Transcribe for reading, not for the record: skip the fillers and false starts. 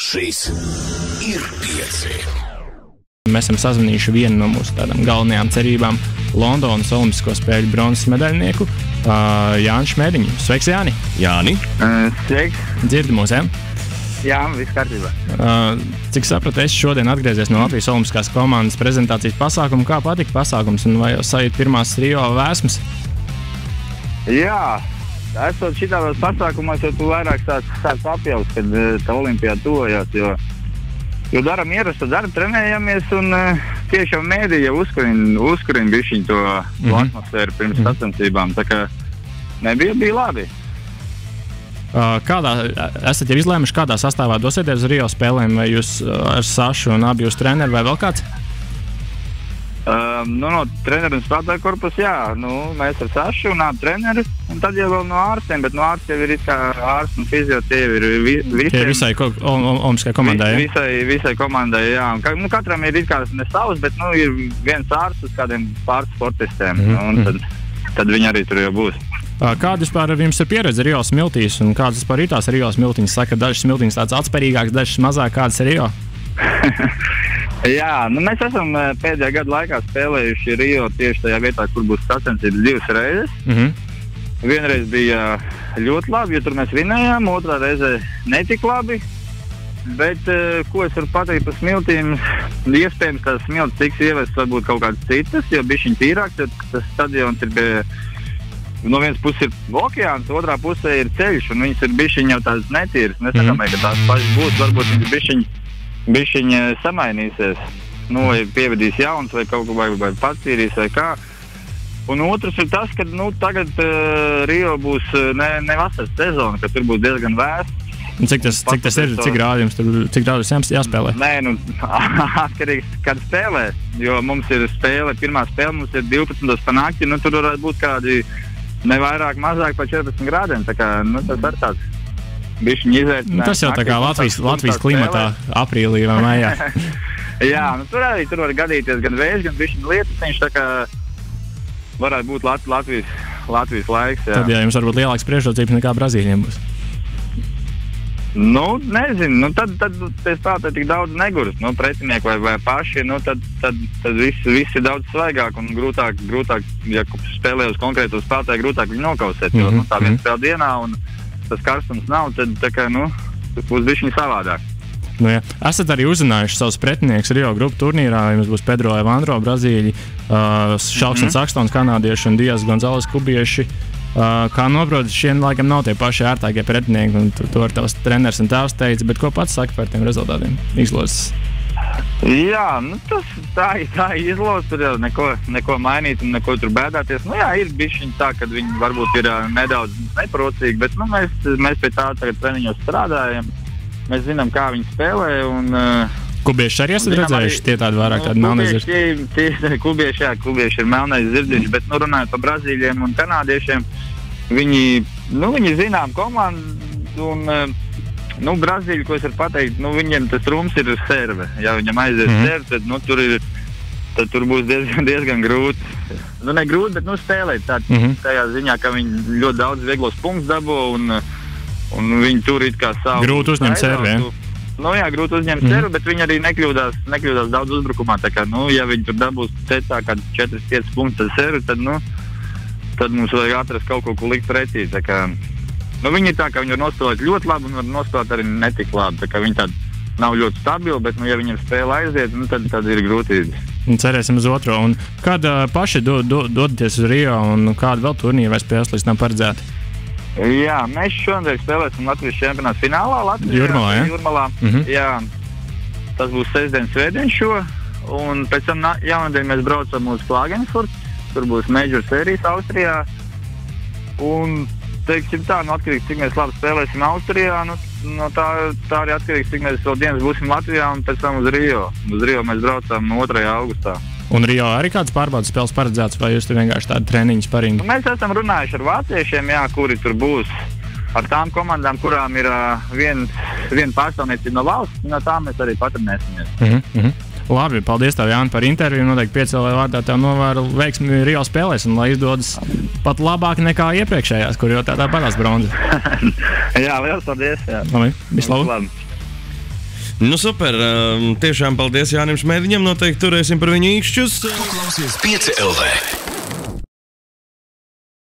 Šis ir 5. Mēs esam sazvanījuši vienu no mūsu tādām galvenajām cerībām Londonas olimpisko spēļu bronzas medaļnieku Jānis Šmēdiņu. Sveiks, Jāni! Jāni! Sveiks! Dzirdi mūs, jā? Jā, viss kārtībā. Cik sapratu, es šodien atgriezies no Latvijas olimpiskās komandas prezentācijas pasākumu. Kā patika pasākums un vai jau sajūt pirmās Rio vēsmas? Jā! Esot šitādos pasākumos, jau tu vairāk sāks apjauts, kad tā olimpiāda tuvojās, jo daram ierastu darbu, trenējamies un tiešām mēdīja uzkurina bišķiņu to atmosfēru pirms sacensībām, tā kā bija labi. Esat jau izlēmuši, kādā sastāvā dosieties uz Rio spēlēm, vai jūs ar Sašu un abi jūs treneri vai vēl kāds? No treneru un spēlētāju korpusu, jā, mēs ar Sašu un abi treneri, un tad jau vēl no ārstiem, bet no ārsts jau ir kā ārsts un fizio, tie ir visai olimpiskai komandai, jā? Visai komandai, jā, un katram ir kā ne savs, bet ir viens ārsts uz kādiem pāris sportistiem, un tad viņi arī tur jau būs. Kāda vispār jums ir pieredze Rio smiltīs, un kādas vispār ir tās Rio smiltiņas? Saka, dažas smiltiņas tāds atspērīgāks, dažas mazāk, kādas ir Rio? Jā, mēs esam pēdējā gada laikā spēlējuši Rio tieši tajā vietā, kur būs sacensības 2 reizes. Vienreiz bija ļoti labi, jo tur mēs vinējām, otrā reize netika labi. Bet, ko es varu pateikt par smiltīm, iespējams tās smiltas tiks ievest varbūt kaut kādas citas, jo bišķiņ tīrāks, jo tas stadions ir, no vienas puses ir okeāns, otrā pusē ir ceļš, un viņas ir bišķiņ jau tās netīras. Mēs nedomājam, ka tās pašas būs, varbūt viņas bišķiņ samainīsies, vai pievedīs jauns, vai kaut kā patīrīs, vai kā. Un otrs ir tas, ka tagad Rio būs ne vasaras sezona, ka tur būs diezgan vēsts. Cik tas ir, cik grādījums jāspēlē? Nē, atkarīgs, kad spēlē, jo mums ir spēle, pirmā spēle mums ir 12. Panākti, tur varētu būt kādi nevairāk mazāk par 14 grādiem, tā kā tas var tāds. Tas jau tā kā Latvijas klimatā aprīlī vai maijā. Jā, tur arī var gadīties gan vējš, gan bišķiņ lietaciņš, tā kā varētu būt Latvijas laiks. Tad jums varbūt lielāks priekšrocības nekā Brazīļiem būs. Nezinu, tad es tātad tik daudz negurs, pretinieki vai paši, tad viss ir daudz svaigāk un grūtāk, ja spēlē uz konkrēto spēlētāju, grūtāk viņu nokausēt, jo tā viena spēle dienā un tas karstums nav, tad būs bišķiņi savādāk. Esat arī uzzinājuši savus pretinieks Rio grupu turnīrā, jums būs Pedro Evandro, Brazīļi, Šauksens Akstons, kanādieši un Diaz Gonzales, kubieši. Kā noprotu, šiem laikam nav tie paši ērtākie pretinieki, un to ar tavs treners un tēvs teica, bet ko pats saka par tiem rezultātiem izlozes? Jā, tā ir izlozes, tur jau neko mainīt un neko tur bēdāties. Ir bišķiņi tā, ka viņi varbūt ir nedaudz neprocīgi, bet mēs pie tā tagad treniņos strādājam. Mēs zinām, kā viņi spēlē un... Kubieši arī esat redzējuši, tie tādi vairāk tādi melnais zirdziņi? Kubieši, jā, kubieši ir melnais zirdziņš, bet runājot par brazīļiem un kanādiešiem, viņi zinām komandu un... Brazīļi, ko es varu pateikt, viņiem tas rums ir serve. Ja viņam aizies serve, tad tur būs diezgan grūti. Ne grūti, bet spēlēt tajā ziņā, ka viņi ļoti daudz vieglos punktus dabo un viņi tur it kā savu... Grūti uzņem serve, jā? Jā, grūti uzņem serve, bet viņi arī nekļūdās daudz uzbrukumā. Ja viņi tur dabūs cetā kāds 4-5 punktus ar serve, tad mums vajag atrast kaut ko, ko likt pretī. Viņi ir tā, ka viņi var nostāvēt ļoti labi un var nostāvēt arī netik labi. Viņi nav ļoti stabili, bet ja viņiem spēle aiziet, tad ir grūtības. Cerēsim uz otro. Kad paši dodaties uz Rio un kādu vēl turnīru vai spēles līdz tam paredzētu? Jā, mēs šonadēļ spēlēsim Latvijas čempionāta finālā. Jūrmalā, jā. Tas būs sestdien, svētdien šo. Un pēc tam jaunadēļ mēs braucam uz Klagenfurt. Tur būs major sērijas Austrijā. Un... Teiksim tā, atkarīgs, cik mēs labi spēlēsim Austrijā, tā arī atkarīgs, cik mēs vēl dienas būsim Latvijā un pēc tam uz Rio. Uz Rio mēs braucām 2. augustā. Un Rio arī kādas pārbaudas spēles paredzētas, vai jūs tur vienkārši tādi treniņas parīngi? Mēs esam runājuši ar vāciešiem, jā, kuri tur būs. Ar tām komandām, kurām ir viena pārstāvniecība no valsts, no tām mēs arī patrenēsimies. Labi, paldies tev, Jāni, par interviju. Noteikti 5LV vārdā tev novēru veiksmi Rio spēlēs un lai izdodas pat labāk nekā iepriekšējās, kur jau tādā parās bronzes. Jā, liels paldies. Labi, visu labu. Nu super, tiešām paldies Jānim Šmēdiņam, noteikti turēsim par viņu īkšķus. Tu klausies 5 LV.